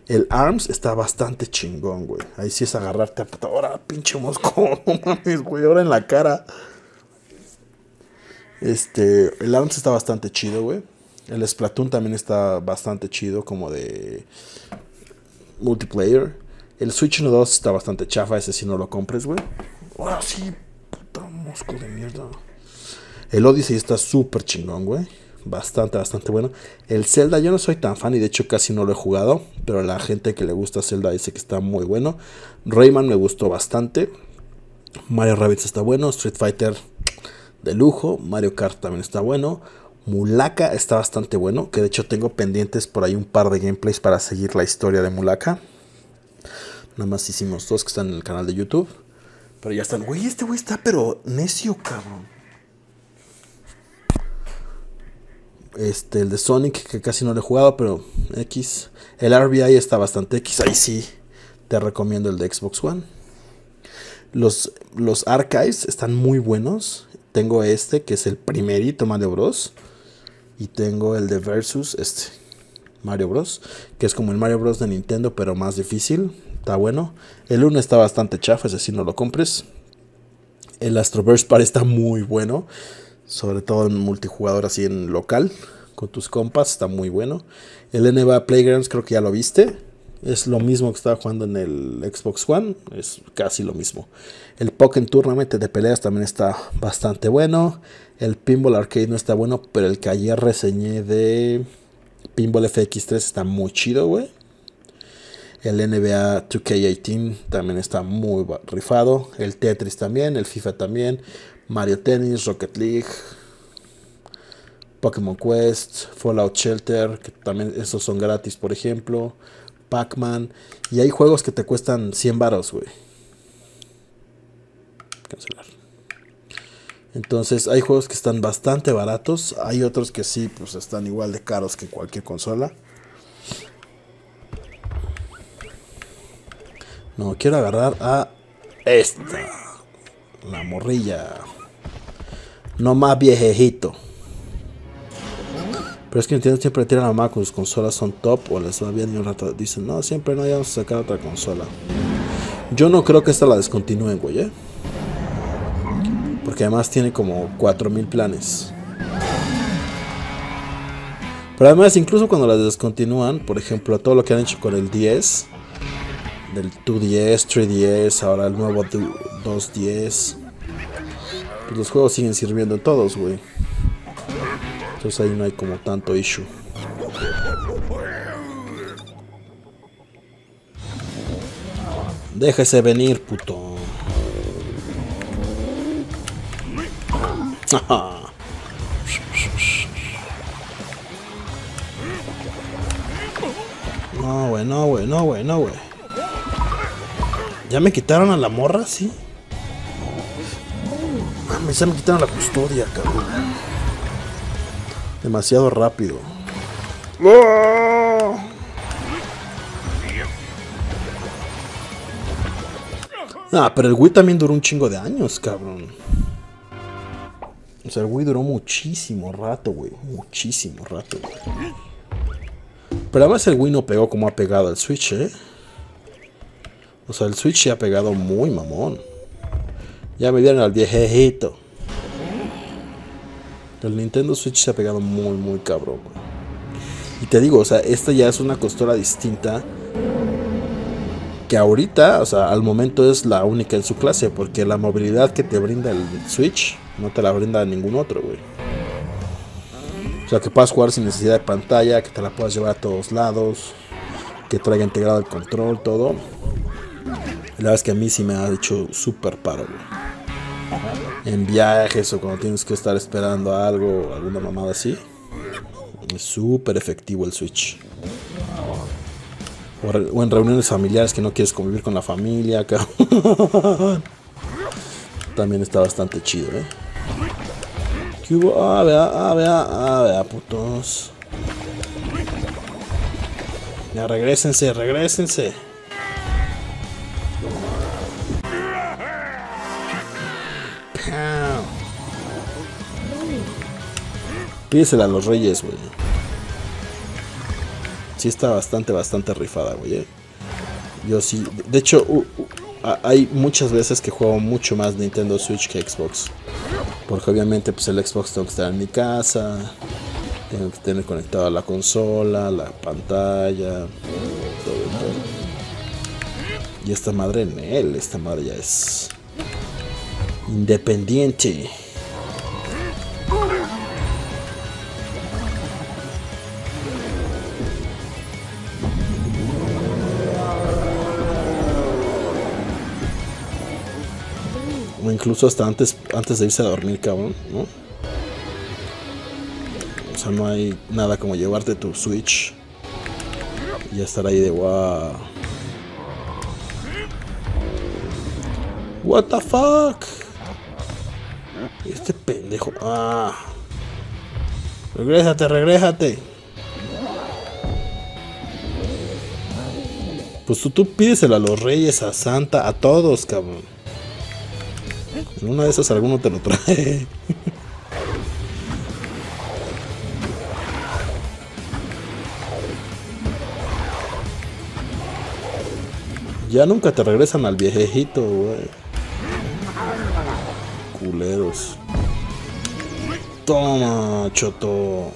El ARMS está bastante chingón, güey. Ahí sí es agarrarte a puta. Ahora, pinche mosco, no mames, güey. Ahora en la cara. El ARMS está bastante chido, güey. El Splatoon también está bastante chido, como de multiplayer. El Switch 2 está bastante chafa, ese si no lo compres, güey. Ahora sí, puta mosco de mierda. El Odyssey está súper chingón, güey. Bastante, bastante bueno. El Zelda yo no soy tan fan y de hecho casi no lo he jugado. Pero la gente que le gusta Zelda dice que está muy bueno. Rayman me gustó bastante. Mario Rabbids está bueno. Street Fighter de lujo. Mario Kart también está bueno. Mulaka está bastante bueno, que de hecho tengo pendientes por ahí un par de gameplays para seguir la historia de Mulaka. Nada más hicimos dos que están en el canal de YouTube. Pero ya están. Güey, este güey está pero necio, cabrón. El de Sonic, que casi no lo he jugado, pero X. El RBI está bastante X. Ahí sí te recomiendo el de Xbox One. Los Archives están muy buenos. Tengo este, que es el primerito Mario Bros. Y tengo el de Versus, Mario Bros, que es como el Mario Bros de Nintendo, pero más difícil. Está bueno. El 1 está bastante chafa, es decir, no lo compres. El Astro Burst Party está muy bueno, sobre todo en multijugador, así en local, con tus compas, está muy bueno. El NBA Playgrounds creo que ya lo viste. Es lo mismo que estaba jugando en el Xbox One. Es casi lo mismo. El Pokémon Tournament de peleas también está bastante bueno. El Pinball Arcade no está bueno. Pero el que ayer reseñé de Pinball FX3 está muy chido, güey. El NBA 2K18 también está muy rifado. El Tetris también. El FIFA también. Mario Tennis, Rocket League, Pokémon Quest, Fallout Shelter, que también esos son gratis, por ejemplo. Pac-Man. Y hay juegos que te cuestan 100 baros, güey. Cancelar. Entonces hay juegos que están bastante baratos. Hay otros que sí, pues están igual de caros que cualquier consola. No, quiero agarrar a esta. La morrilla. No más viejejito. Pero es que Nintendo siempre tiran a la mamá con sus consolas, son top o les va bien y un rato dicen, no, siempre no, ya vamos a sacar otra consola. Yo no creo que esta la descontinúen, güey, ¿eh? Porque además tiene como 4000 planes. Pero además, incluso cuando las descontinúan, por ejemplo, todo lo que han hecho con el 10, del 2DS, 3DS, ahora el nuevo 2DS, pues los juegos siguen sirviendo todos, güey. Entonces ahí no hay como tanto issue. Déjese venir, puto. No, güey, no, güey, no, güey, no, güey. ¿Ya me quitaron a la morra, sí? Mames, ya me quitaron la custodia, cabrón. Demasiado rápido. ¡Oh! Ah, pero el Wii también duró un chingo de años, cabrón. O sea, el Wii duró muchísimo rato, güey. Muchísimo rato, güey. Pero además el Wii no pegó como ha pegado el Switch, ¿eh? O sea, el Switch se ha pegado muy mamón. Ya me dieron al viejejito. El Nintendo Switch se ha pegado muy, muy cabrón, güey. Y te digo, o sea, esta ya es una consola distinta. Que ahorita, o sea, al momento es la única en su clase. Porque la movilidad que te brinda el Switch no te la brinda ningún otro, güey. O sea, que puedas jugar sin necesidad de pantalla. Que te la puedas llevar a todos lados. Que traiga integrado el control, todo. La verdad es que a mí sí me ha hecho súper paro, güey. En viajes o cuando tienes que estar esperando algo, alguna mamada así. Es súper efectivo el Switch. O en reuniones familiares que no quieres convivir con la familia, cabrón. También está bastante chido, ¿eh? ¿Qué hubo? Ah, vea, putos. Ya, regrésense, regrésense. Pídesela a los reyes, güey. Sí está bastante rifada, güey. Yo sí. De hecho, hay muchas veces que juego mucho más Nintendo Switch que Xbox. Porque obviamente pues el Xbox tengo que estar en mi casa. Tengo que tener conectado a la consola, la pantalla, todo. Y esta madre en él, esta madre ya es independiente. Incluso hasta antes de irse a dormir, cabrón, ¿no? O sea, no hay nada como llevarte tu Switch y estar ahí de wow. What the fuck? Este pendejo. Ah. Regrésate, regrésate. Pues tú pídeselo a los reyes, a Santa, a todos, cabrón. En una de esas alguno te lo trae. Ya nunca te regresan al viejejito, güey. Culeros. Toma, choto.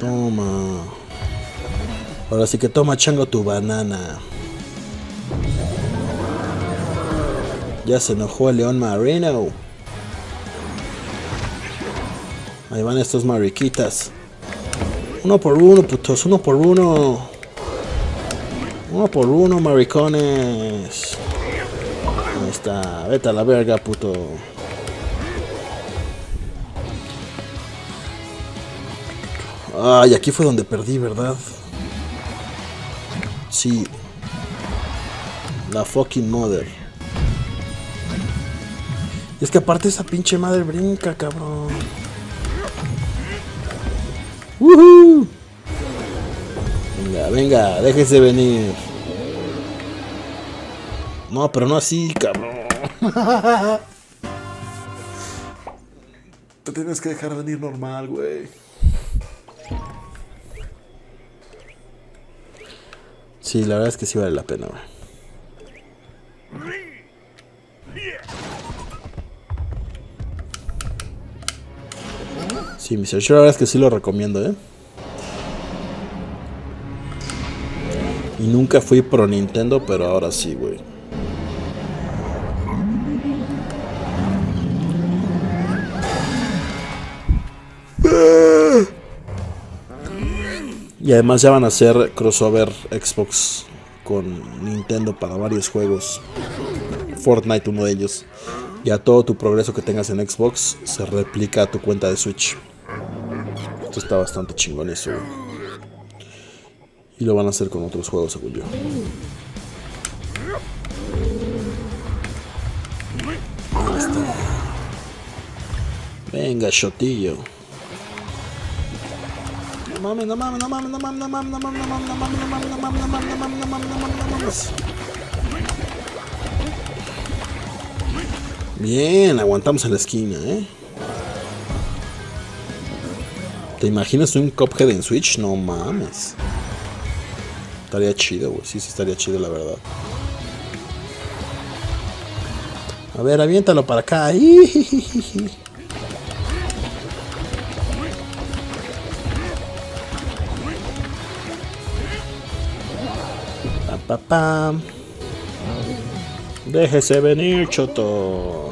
Toma. Ahora sí que toma, chango, tu banana. Ya se enojó el león marino. Ahí van estos mariquitas. Uno por uno, putos. Uno por uno. Uno por uno, maricones. Ahí está. Vete a la verga, puto. Ay, aquí fue donde perdí, ¿verdad? Sí. La fucking mother. Es que aparte esa pinche madre brinca, cabrón. ¡Woohoo! Venga, venga, déjese venir. No, pero no así, cabrón. Te tienes que dejar venir normal, güey. Sí, la verdad es que sí vale la pena, güey. Sí, mi Search, la verdad es que sí lo recomiendo, ¿eh? Y nunca fui pro Nintendo, pero ahora sí, güey. Y además ya van a hacer crossover Xbox con Nintendo para varios juegos. Fortnite, uno de ellos. Ya todo tu progreso que tengas en Xbox se replica a tu cuenta de Switch. Esto está bastante chingón eso, güey. Y lo van a hacer con otros juegos, según yo. Ahí está. Venga, shotillo. No mames, no mames, no mames, no mames, no mames, no mames, no mames, no mames, no mames, no mames, no mames, no mames, no mames, no mames. Bien, aguantamos en la esquina, ¿eh? ¿Te imaginas un Cuphead en Switch? No mames. Estaría chido, güey. Sí, estaría chido, la verdad. A ver, aviéntalo para acá. Papá, déjese venir, choto.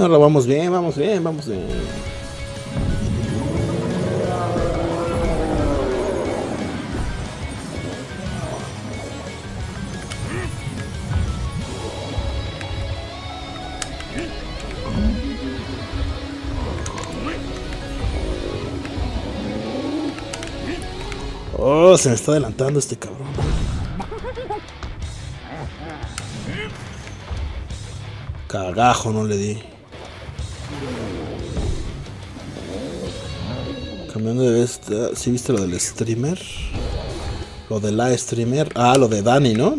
Ahora vamos bien, vamos bien, vamos bien. Oh, se me está adelantando este cabrón. Cagajo, no le di. Cambiando de esta. ¿Sí viste lo del streamer? Lo de la streamer. Ah, lo de Dani, ¿no?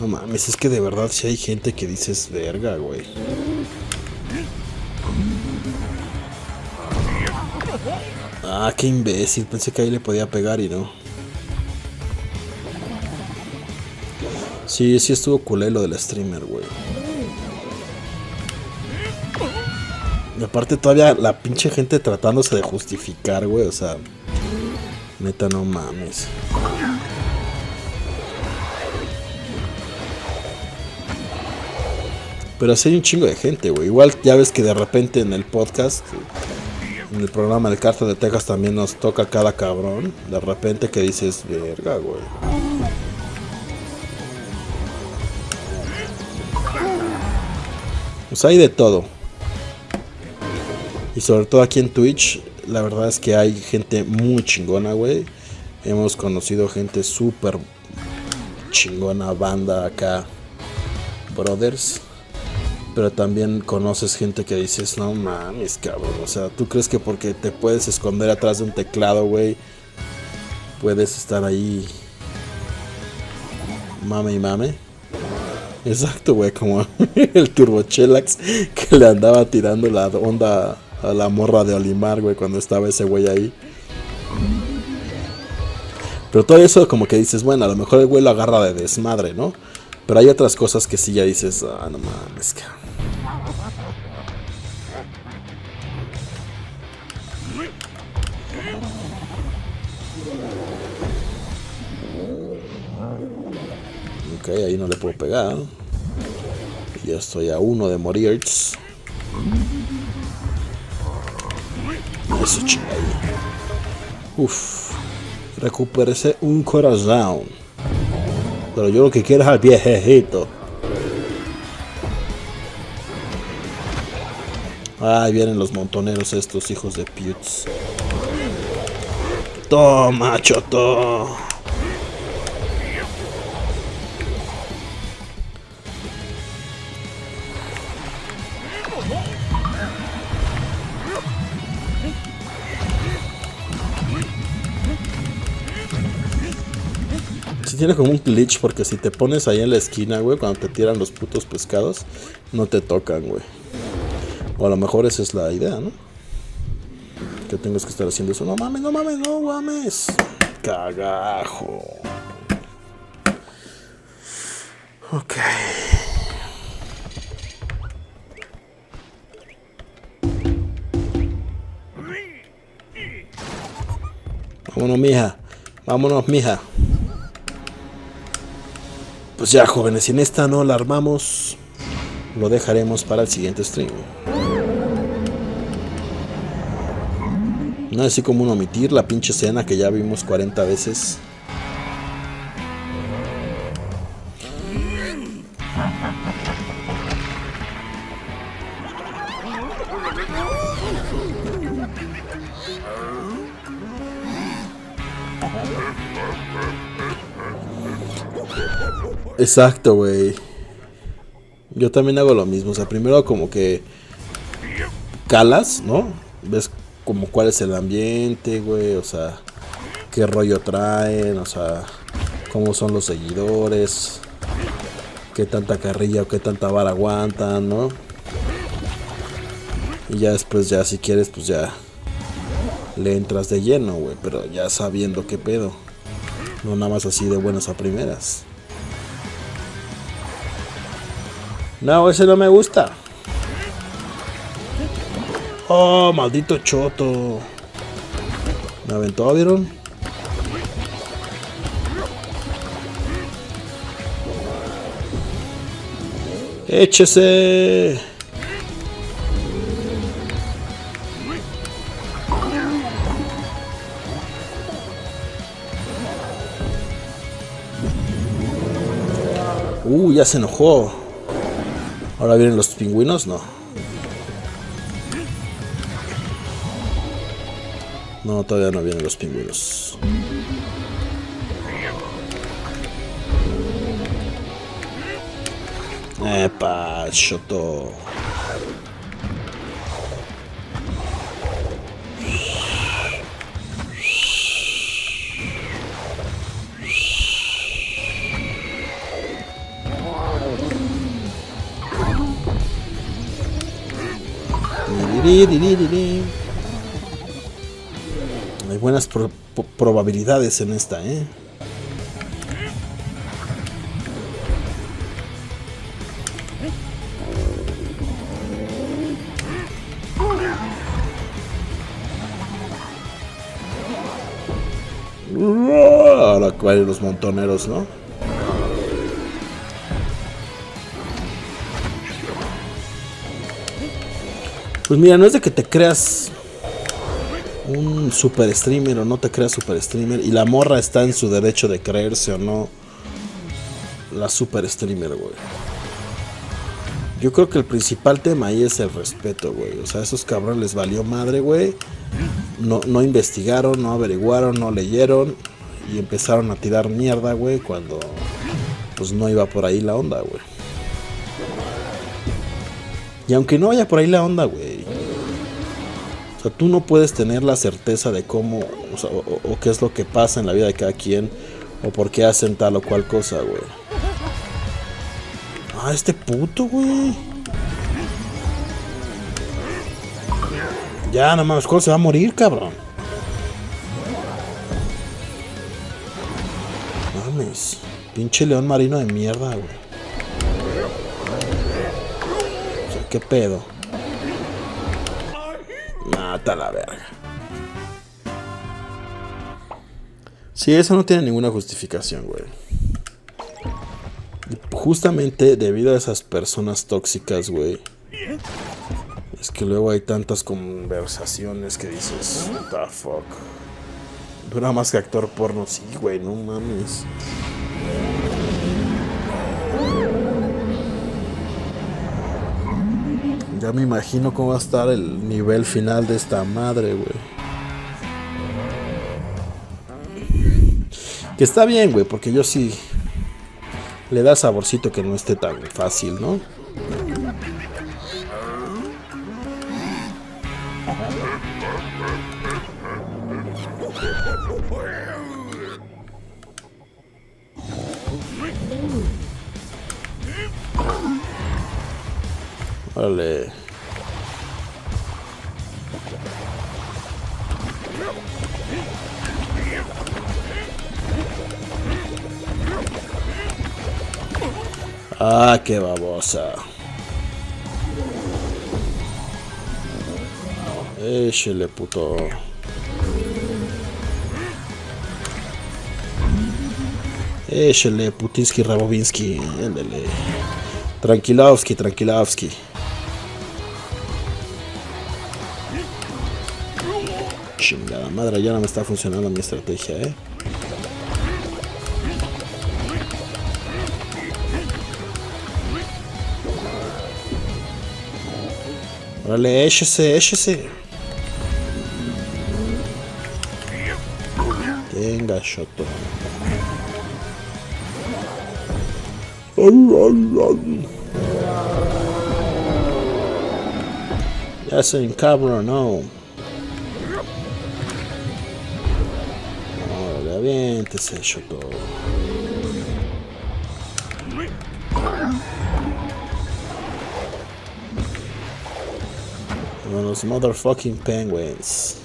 No mames, es que de verdad si hay gente que dices verga, güey. Ah, qué imbécil. Pensé que ahí le podía pegar y no. Sí, sí estuvo culé lo del streamer, güey. Y aparte todavía la pinche gente tratándose de justificar, güey. O sea, neta, no mames. Pero así hay un chingo de gente, güey. Igual ya ves que de repente en el podcast, en el programa El Cartel de Texas también nos toca cada cabrón. De repente que dices, verga, güey. Pues hay de todo. Y sobre todo aquí en Twitch, la verdad es que hay gente muy chingona, güey. Hemos conocido gente súper chingona, banda acá, brothers. Pero también conoces gente que dices, no mames, cabrón. O sea, ¿tú crees que porque te puedes esconder atrás de un teclado, güey, puedes estar ahí mame y mame? Exacto, güey, como el Turbochelax que le andaba tirando la onda a la morra de Olimar, güey, cuando estaba ese güey ahí. Pero todo eso como que dices, bueno, a lo mejor el güey lo agarra de desmadre, ¿no? Pero hay otras cosas que sí ya dices, ah, no mames, cabrón. Ok, ahí no le puedo pegar. Ya estoy a uno de morir. Eso, chingada. Uff. Recupérese un corazón. Pero yo lo que quiero es al viejejito. Ahí vienen los montoneros estos hijos de putes. Toma, choto. Tiene como un glitch porque si te pones ahí en la esquina, güey, cuando te tiran los putos pescados, no te tocan, güey. O a lo mejor esa es la idea, ¿no? Que tengas que estar haciendo eso. No mames, no mames, no mames. Cagajo. Ok. Vámonos, mija. Vámonos, mija. Pues ya, jóvenes, si en esta no la armamos, lo dejaremos para el siguiente stream. No es así como un omitir la pinche escena que ya vimos 40 veces. Exacto, güey. Yo también hago lo mismo. O sea, primero como que calas, ¿no? Ves como cuál es el ambiente, güey. O sea, qué rollo traen. O sea, cómo son los seguidores. Qué tanta carrilla o qué tanta vara aguantan, ¿no? Y ya después, ya si quieres, pues ya le entras de lleno, güey. Pero ya sabiendo qué pedo. No nada más así de buenas a primeras. No, ese no me gusta. Oh, maldito choto. Me aventó, ¿vieron? Échese. Ya se enojó. Ahora vienen los pingüinos, no. No, todavía no vienen los pingüinos. Epa, Shoto. Hay buenas probabilidades en esta, ¿eh? Ahora cuáles los montoneros, ¿no? Pues mira, no es de que te creas un super streamer o no te creas super streamer. Y la morra está en su derecho de creerse o no la super streamer, güey. Yo creo que el principal tema ahí es el respeto, güey. O sea, a esos cabrones les valió madre, güey. No investigaron, no averiguaron, no leyeron. Y empezaron a tirar mierda, güey, cuando pues no iba por ahí la onda, güey. Y aunque no vaya por ahí la onda, güey, o sea, tú no puedes tener la certeza de cómo, o sea, o qué es lo que pasa en la vida de cada quien, o por qué hacen tal o cual cosa, güey. Ah, este puto, güey. Ya, no mames, ¿cuál se va a morir, cabrón? Mames, pinche león marino de mierda, güey. ¿Qué pedo? Mata la verga. Sí, eso no tiene ninguna justificación, güey. Justamente debido a esas personas tóxicas, güey, es que luego hay tantas conversaciones que dices, what the fuck. Dura más que actor porno. Sí, güey, no mames. Ya me imagino cómo va a estar el nivel final de esta madre, güey. Que está bien, güey, porque yo sí le da saborcito que no esté tan fácil, ¿no? Vale. Ah, qué babosa. Échale, puto. Échale, Putinsky, Rabovinsky. Ándale. Tranquilovsky, Tranquilovsky. Chingada madre, ya no me está funcionando mi estrategia, ¿eh? Órale, échese, échese. Venga, Shoto. Ya se encabronó, no. Aviéntese, Shoto. Con los motherfucking penguins.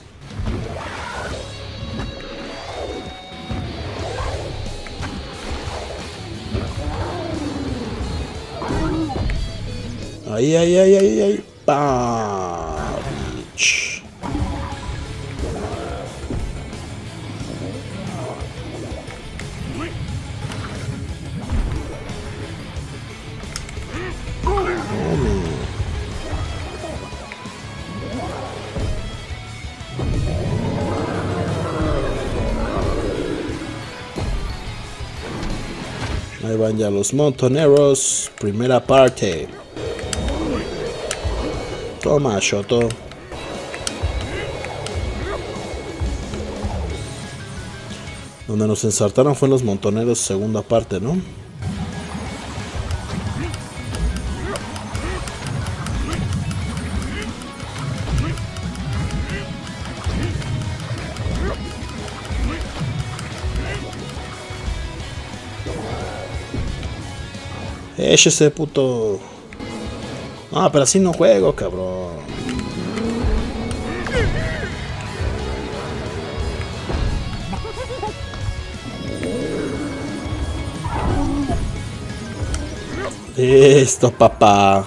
Ahí, ahí, ahí, ahí, ahí. ¡Pah! Bitch. Van ya los montoneros, primera parte. Toma, Shoto. Donde nos ensartaron fue los montoneros, segunda parte, ¿no? Échese, puto. Ah, pero así no juego, cabrón. Listo, papá.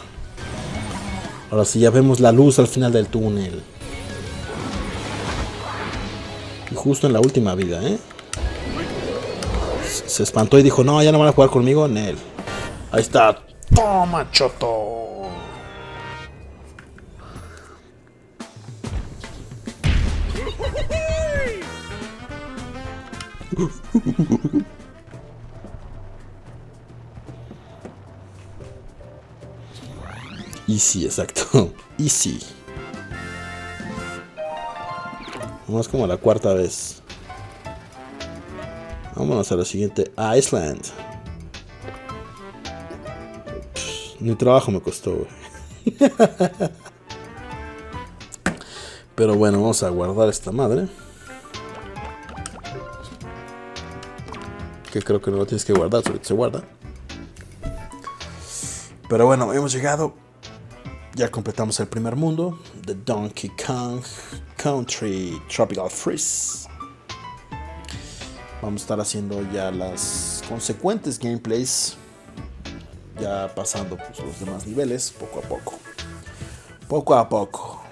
Ahora sí ya vemos la luz al final del túnel. Y justo en la última vida, ¿eh? Se espantó y dijo, no, ya no van a jugar conmigo, Nel. Ahí está. Toma, choto. Easy, exacto. Easy. Vamos como la cuarta vez. Vámonos a la siguiente. Iceland. Pff, ni trabajo me costó, güey. Pero bueno, vamos a guardar esta madre. Que creo que no lo tienes que guardar, solo se guarda. Pero bueno, hemos llegado. Ya completamos el primer mundo. The Donkey Kong Country Tropical Freeze. Vamos a estar haciendo ya las consecuentes gameplays. Ya pasando pues, los demás niveles poco a poco. Poco a poco.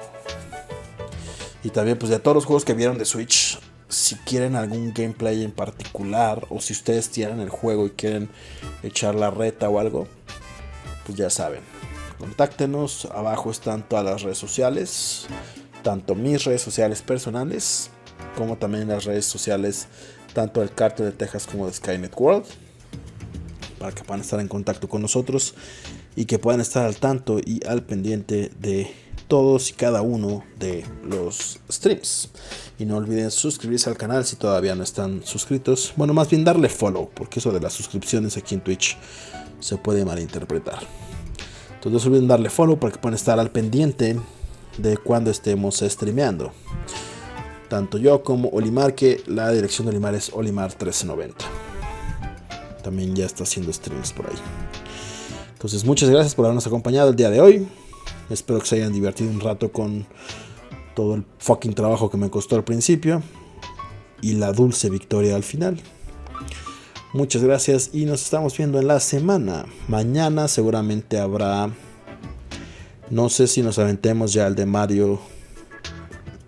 Y también pues de todos los juegos que vieron de Switch. Si quieren algún gameplay en particular. O si ustedes tienen el juego y quieren echar la reta o algo. Pues ya saben. Contáctenos, abajo están todas las redes sociales, tanto mis redes sociales personales, como también las redes sociales, tanto El Cartel de Texas como de Skynet World, para que puedan estar en contacto con nosotros y que puedan estar al tanto y al pendiente de todos y cada uno de los streams. Y no olviden suscribirse al canal si todavía no están suscritos, bueno, más bien darle follow, porque eso de las suscripciones aquí en Twitch se puede malinterpretar. Entonces no se olviden darle follow para que puedan estar al pendiente de cuando estemos streameando. Tanto yo como Olimar, que la dirección de Olimar es Olimar1390. También ya está haciendo streams por ahí. Entonces muchas gracias por habernos acompañado el día de hoy. Espero que se hayan divertido un rato con todo el fucking trabajo que me costó al principio. Y la dulce victoria al final. Muchas gracias y nos estamos viendo en la semana. Mañana seguramente habrá... No sé si nos aventemos ya el de Mario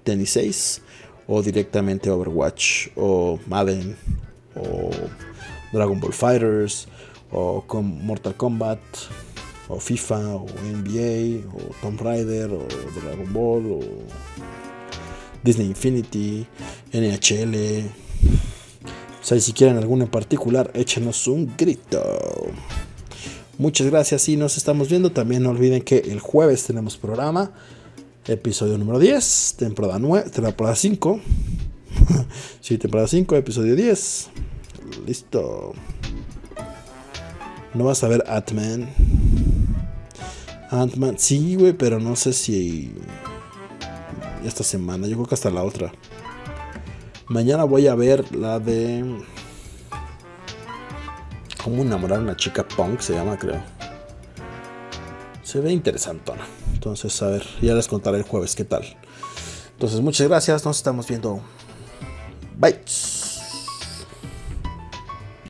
Tennis 6. O directamente Overwatch. O Madden. O Dragon Ball Fighters. O Mortal Kombat. O FIFA. O NBA. O Tomb Raider. O Dragon Ball. O Disney Infinity. NHL. O sea, si quieren alguno en particular, échenos un grito. Muchas gracias y nos estamos viendo. También no olviden que el jueves tenemos programa. Episodio número 10, temporada 9, temporada 5. Sí, temporada 5, episodio 10. Listo. No vas a ver Ant-Man. Ant-Man, sí, güey, pero no sé si... Esta semana, yo creo que hasta la otra. Mañana voy a ver la de... Cómo enamorar a una chica punk, se llama, creo. Se ve interesantona. Entonces, a ver, ya les contaré el jueves qué tal. Entonces, muchas gracias. Nos estamos viendo. Bye.